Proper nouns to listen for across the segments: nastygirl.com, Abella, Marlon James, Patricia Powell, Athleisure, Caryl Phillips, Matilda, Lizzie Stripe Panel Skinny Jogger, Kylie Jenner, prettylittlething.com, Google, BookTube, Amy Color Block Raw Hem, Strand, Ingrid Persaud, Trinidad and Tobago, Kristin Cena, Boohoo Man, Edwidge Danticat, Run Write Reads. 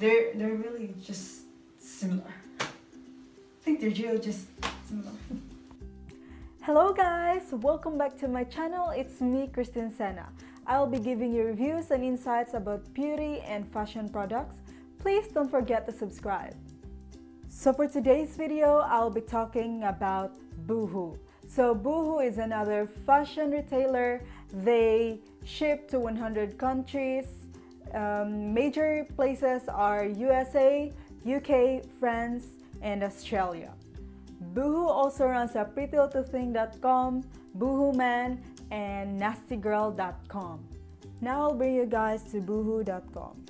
They're really just similar. I think they're really just similar. Hello guys, welcome back to my channel. It's me, Kristin Cena. I'll be giving you reviews and insights about beauty and fashion products. Please don't forget to subscribe. So for today's video, I'll be talking about Boohoo. So Boohoo is another fashion retailer. They ship to 100 countries. Major places are USA, UK, France, and Australia. Boohoo also runs a prettylittlething.com, Boohoo Man, and nastygirl.com. Now I'll bring you guys to boohoo.com.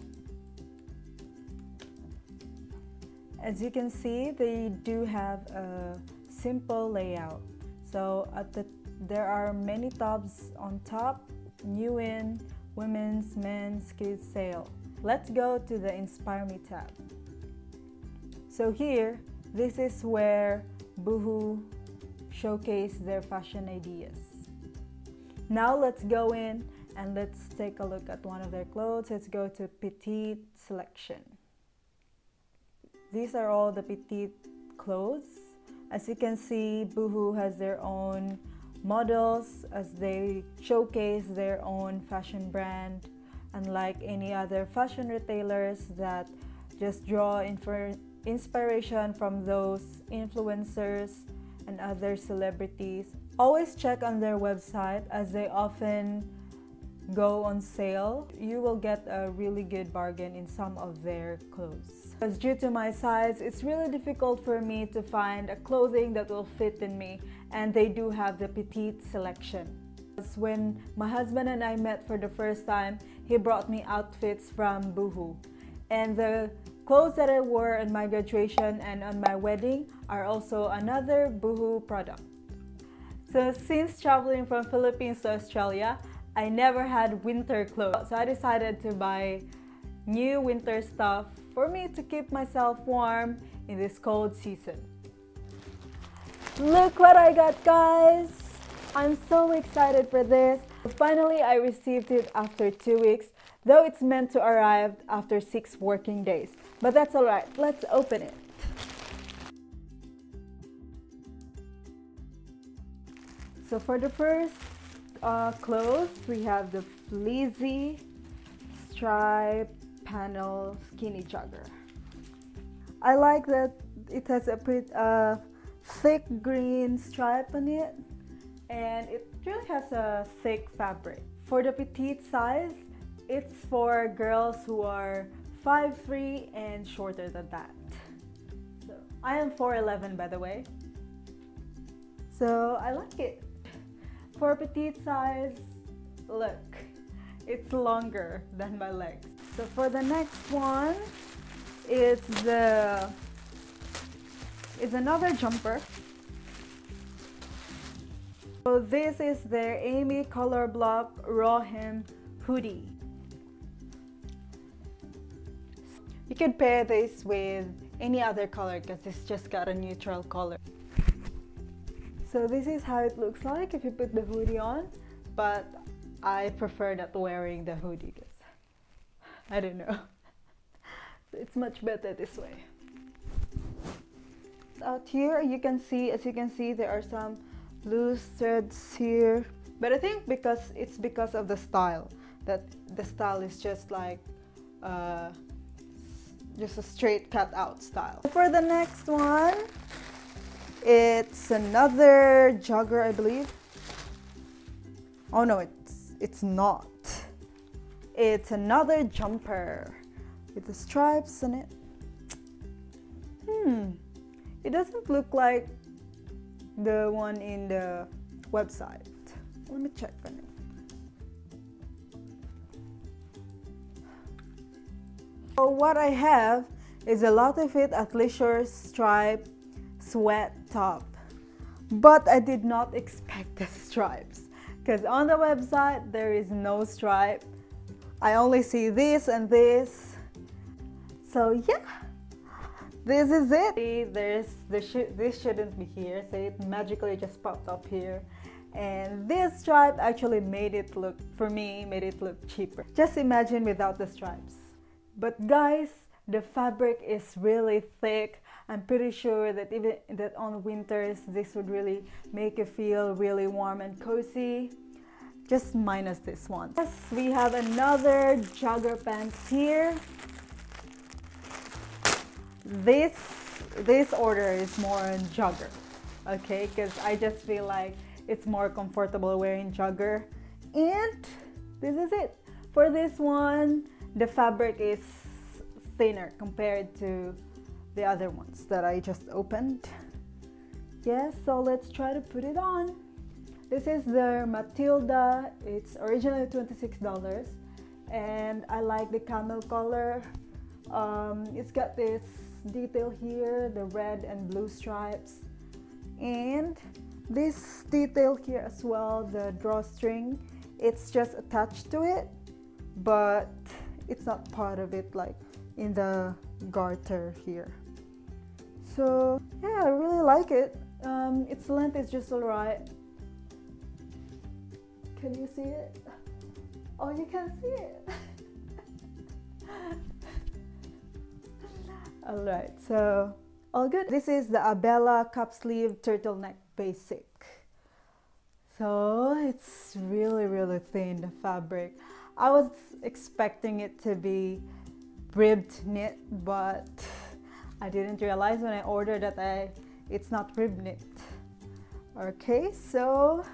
As you can see, they do have a simple layout. So there are many tabs on top: new in, women's, men's, kids sale. Let's go to the Inspire Me tab. So here, this is where Boohoo showcase their fashion ideas. Now let's go in and let's take a look at one of their clothes. Let's go to petite selection. These are all the petite clothes. As you can see, Boohoo has their own models as they showcase their own fashion brand. Unlike any other fashion retailers that just draw inspiration from those influencers and other celebrities. Always check on their website as they often go on sale. You will get a really good bargain in some of their clothes. Because due to my size, it's really difficult for me to find a clothing that will fit in me, and they do have the petite selection. When my husband and I met for the first time, he brought me outfits from Boohoo, and the clothes that I wore at my graduation and on my wedding are also another Boohoo product. So since traveling from Philippines to Australia, I never had winter clothes, so I decided to buy new winter stuff for me to keep myself warm in this cold season. Look what I got, guys! I'm so excited for this. Finally, I received it after 2 weeks, though it's meant to arrive after 6 working days. But that's alright, let's open it. So for the first clothes, we have the Lizzie Stripe Panel Skinny Jogger. I like that it has a pretty thick green stripe on it, and it really has a thick fabric. For the petite size, it's for girls who are 5'3" and shorter than that. So, I am 4'11", by the way, so I like it. For petite size, look, it's longer than my legs. So for the next one, it's another jumper. So this is their Amy Color Block Raw Hem hoodie. You can pair this with any other color because it's just got a neutral color. So this is how it looks like if you put the hoodie on, but I prefer not wearing the hoodie because I don't know. It's much better this way. Out here you can see, as you can see, there are some loose threads here, but I think because of the style, that the style is just like just a straight cut out style. For the next one, it's another jogger, I believe. Oh no, it's not. It's another jumper with the stripes on it. It doesn't look like the one in the website. Let me check on it. So what I have is a lot of it Athleisure stripe sweat top, but I did not expect the stripes because on the website there is no stripe. I only see this and this. So yeah, this is it. See, this shouldn't be here, so it magically just popped up here, and this stripe actually made it look, for me, made it look cheaper. Just imagine without the stripes. But guys, The fabric is really thick. I'm pretty sure that even that on winters this would really make you feel really warm and cozy, just minus this one. Yes, we have another jogger pants here. This order is more on jogger, okay, because I just feel like it's more comfortable wearing jogger. And this is it. For this one, the fabric is thinner compared to the other ones that I just opened. Yes, so let's try to put it on. This is the Matilda. It's originally $26 and I like the camel color. It's got this detail here, the red and blue stripes, and this detail here as well, the drawstring. It's just attached to it, but it's not part of it like in the garter here. So yeah, I really like it. Its length is just all right. Can you see it? Oh, you can see it. All right, so all good. This is the Abella cup sleeve turtleneck basic. So it's really, really thin, the fabric. I was expecting it to be ribbed knit, but I didn't realize when I ordered that it's not ribbed knit. Okay, so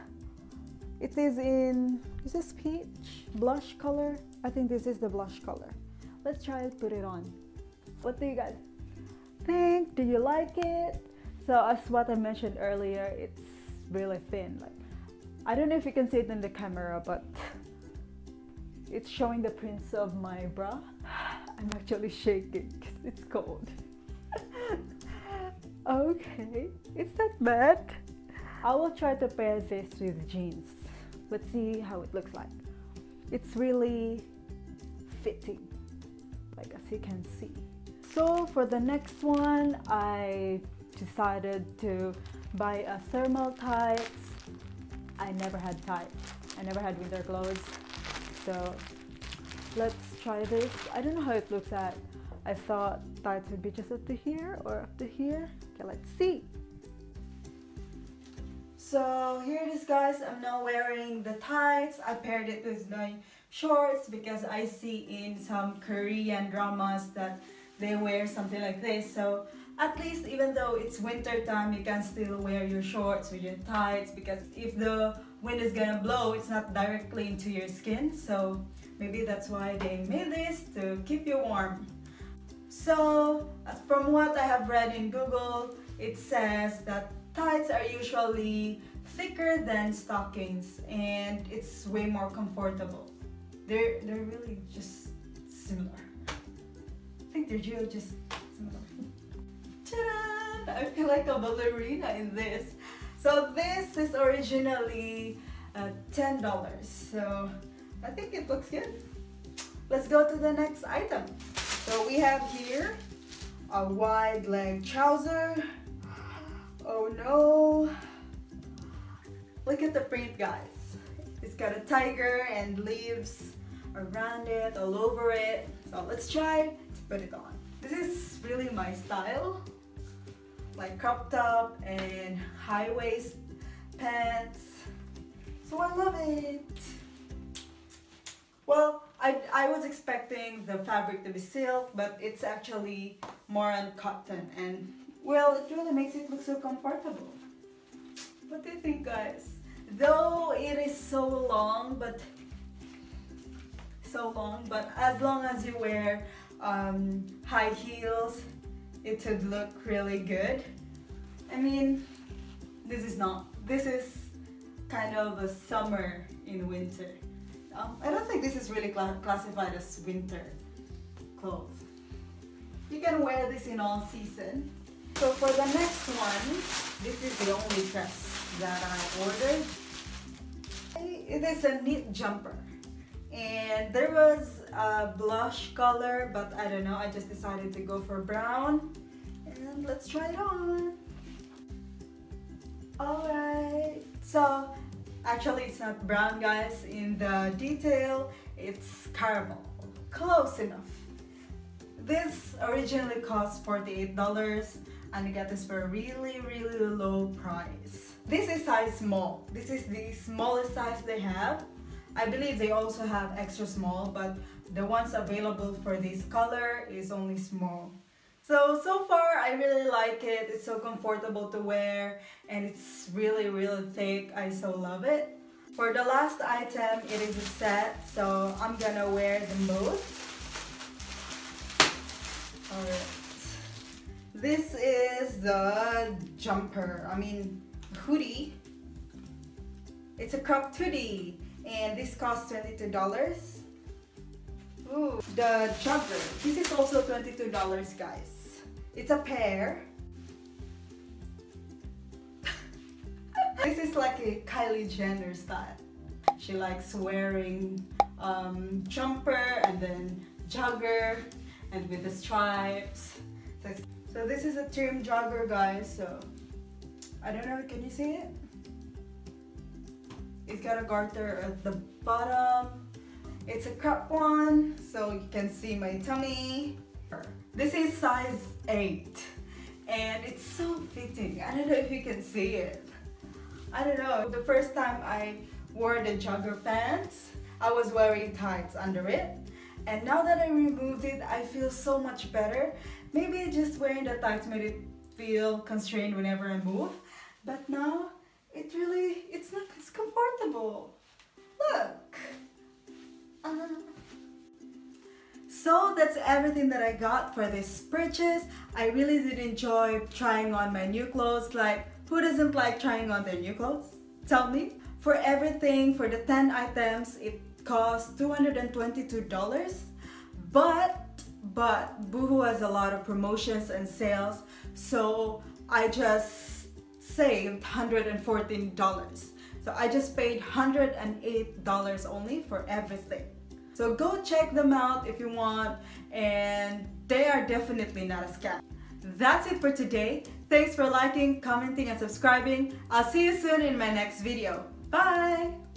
it is in, is this peach blush color? I think this is the blush color. Let's try to put it on. What do you guys think? Do you like it? So as what I mentioned earlier, it's really thin. Like, I don't know if you can see it in the camera, but it's showing the prints of my bra. I'm actually shaking because it's cold. Okay, it's not bad. I will try to pair this with jeans. Let's see how it looks like. It's really fitting, like as you can see. So for the next one, I decided to buy a thermal tights. I never had tights. I never had winter clothes. So let's try this. I don't know how it looks at. I thought tights would be just up to here or up to here. Okay, let's see. So here it is, guys. I'm now wearing the tights. I paired it with my shorts because I see in some Korean dramas that they wear something like this. So at least even though it's winter time, you can still wear your shorts or your tights, because if the wind is gonna blow, it's not directly into your skin. So maybe that's why they made this, to keep you warm. So from what I have read in Google, it says that tights are usually thicker than stockings and it's way more comfortable. They're really just similar. I think they're really just similar. Ta-da! I feel like a ballerina in this. So this is originally $10. So I think it looks good. Let's go to the next item. So we have here a wide leg trouser. Oh no! Look at the print, guys. It's got a tiger and leaves around it, all over it. So let's try to put it on. This is really my style. Like crop top and high waist pants. So I love it. Well, I was expecting the fabric to be silk, but it's actually more on cotton, and well, it really makes it look so comfortable. What do you think, guys? Though it is so long, but as long as you wear high heels, it would look really good. I mean, this is kind of a summer in winter. I don't think this is really classified as winter clothes. You can wear this in all season. So for the next one, this is the only dress that I ordered. It is a knit jumper. And there was a blush color, but I don't know, I just decided to go for brown. And let's try it on. Alright, so actually it's not brown, guys. In the detail, it's caramel. Close enough. This originally cost $48 and you get this for a really, really low price. This is size small. This is the smallest size they have. I believe they also have extra small, but the ones available for this color is only small. So far I really like it. It's so comfortable to wear and it's really, really thick. I so love it. For the last item, it is a set, so I'm gonna wear them both. Alright. This is the jumper, hoodie. It's a cropped hoodie. And this costs $22. Ooh, the jogger. This is also $22, guys. It's a pair. This is like a Kylie Jenner style. She likes wearing jumper and then jogger and with the stripes. So this is a trim jogger, guys. So I don't know, can you see it? It's got a garter at the bottom. It's a crop one, so you can see my tummy. This is size 8 and it's so fitting. I don't know if you can see it. I don't know. The first time I wore the jogger pants, I was wearing tights under it. And now that I removed it, I feel so much better. Maybe just wearing the tights made it feel constrained whenever I move. But now, it's comfortable. Look! So that's everything that I got for this purchase. I really did enjoy trying on my new clothes. Like, who doesn't like trying on their new clothes? Tell me. For everything, for the 10 items, it cost $222. But Boohoo has a lot of promotions and sales, so I just saved $114. So I just paid $108 only for everything. So go check them out if you want, and they are definitely not a scam. That's it for today. Thanks for liking, commenting, and subscribing. I'll see you soon in my next video. Bye!